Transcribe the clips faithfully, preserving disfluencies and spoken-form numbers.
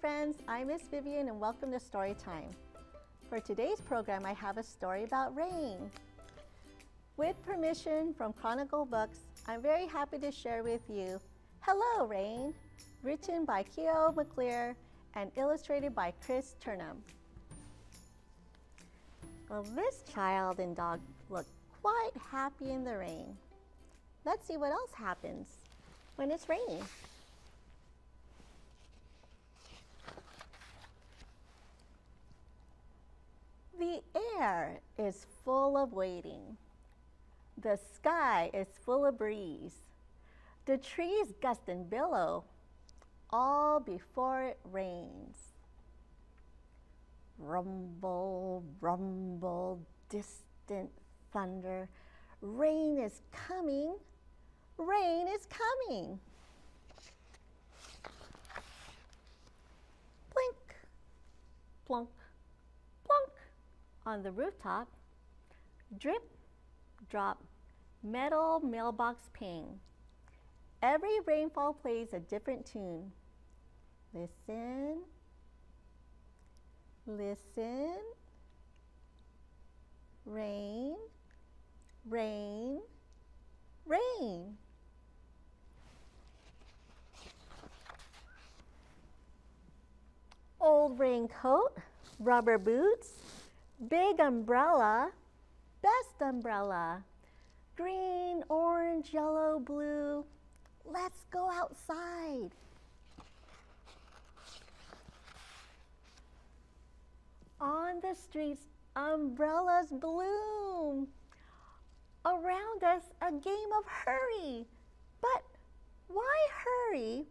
friends, I'm Miss Vivian and welcome to Storytime. For today's program, I have a story about rain. With permission from Chronicle Books, I'm very happy to share with you Hello, Rain!, written by Kyo Maclear and illustrated by Chris Turnham. Well, this child and dog look quite happy in the rain. Let's see what else happens when it's raining. The air is full of waiting. The sky is full of breeze. The trees gust and billow, all before it rains. Rumble, rumble, distant thunder. Rain is coming, rain is coming. Plink, plunk, plunk on the rooftop. Drip, drop, metal mailbox ping. Every rainfall plays a different tune. Listen. Listen, rain, rain, rain. Old raincoat, rubber boots, big umbrella, best umbrella. Green, orange, yellow, blue. Let's go outside. On the streets, umbrellas bloom. Around us, a game of hurry. But why hurry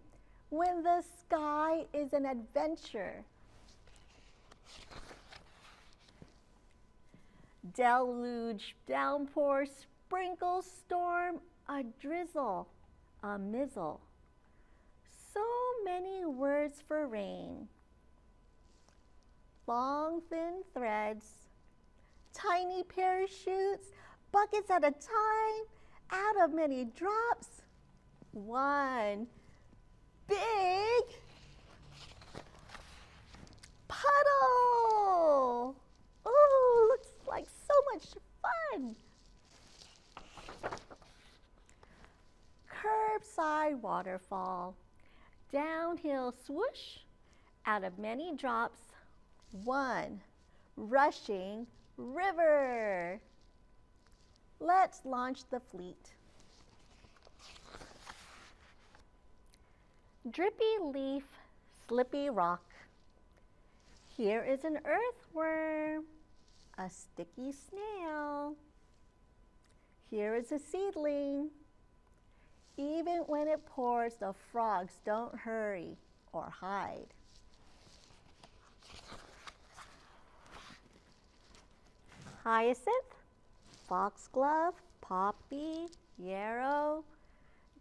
when the sky is an adventure? Deluge, downpour, sprinkle, storm, a drizzle, a mizzle. So many words for rain. Long, thin threads, tiny parachutes, buckets at a time, out of many drops, one big puddle. Oh, looks like so much fun. Curbside waterfall, downhill swoosh, out of many drops, one rushing river. Let's launch the fleet. Drippy leaf, slippy rock. Here is an earthworm, a sticky snail. Here is a seedling. Even when it pours, the frogs don't hurry or hide. Hyacinth, foxglove, poppy, yarrow.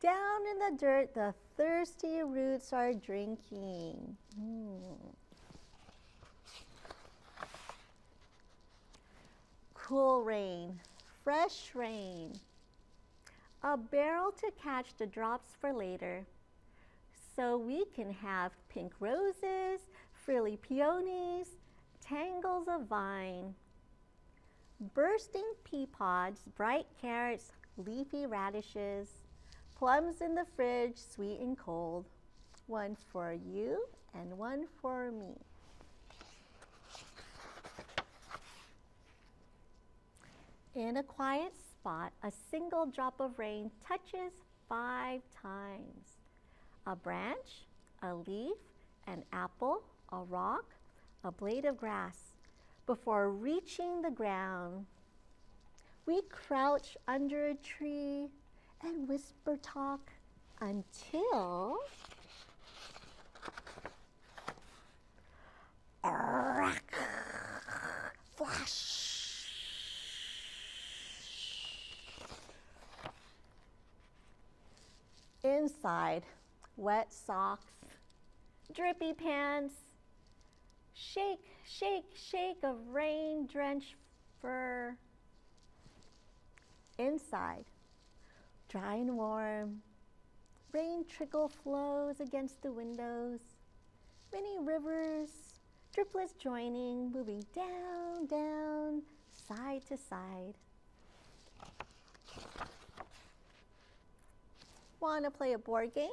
Down in the dirt, the thirsty roots are drinking. Mm. Cool rain, fresh rain. A barrel to catch the drops for later, so we can have pink roses, frilly peonies, tangles of vine. Bursting pea pods, bright carrots, leafy radishes, plums in the fridge, sweet and cold. One for you and one for me. In a quiet spot, a single drop of rain touches five times. A branch, a leaf, an apple, a rock, a blade of grass. Before reaching the ground, we crouch under a tree and whisper talk until flash. Inside, wet socks, drippy pants, shake, shake, shake of rain-drenched fur. Inside, dry and warm. Rain trickle flows against the windows, spinning rivers, driplets joining, moving down, down, side to side. Wanna play a board game?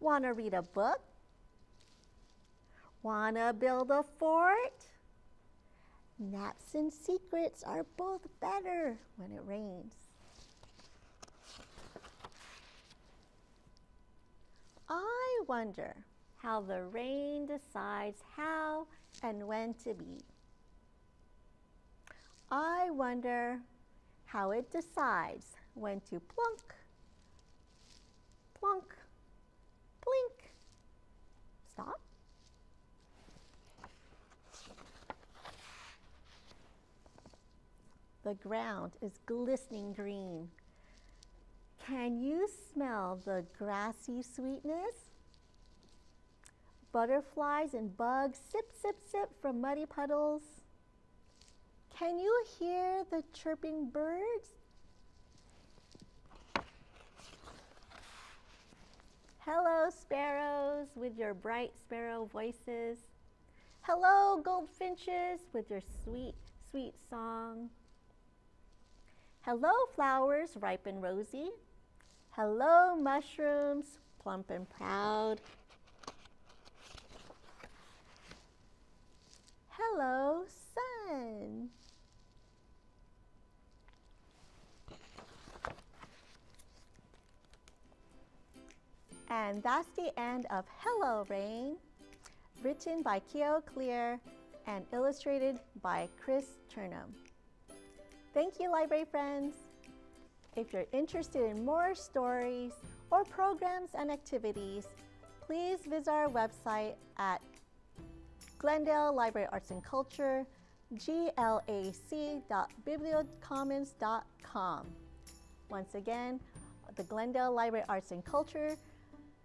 Wanna read a book? Wanna build a fort? Naps and secrets are both better when it rains. I wonder how the rain decides how and when to be. I wonder how it decides when to plunk, plunk, plink, stop. The ground is glistening green. Can you smell the grassy sweetness? Butterflies and bugs sip, sip, sip from muddy puddles. Can you hear the chirping birds? Hello, sparrows, with your bright sparrow voices. Hello, goldfinches, with your sweet, sweet song. Hello, flowers, ripe and rosy. Hello, mushrooms, plump and proud. Hello, sun. And that's the end of Hello, Rain!, written by Kyo Maclear and illustrated by Chris Turnham. Thank you, library friends. If you're interested in more stories or programs and activities, please visit our website at Glendale Library Arts and Culture, glac dot bibliocommons dot com. Once again, the Glendale Library Arts and Culture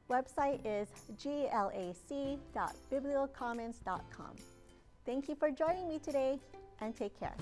website is glac dot bibliocommons dot com. Thank you for joining me today, and take care.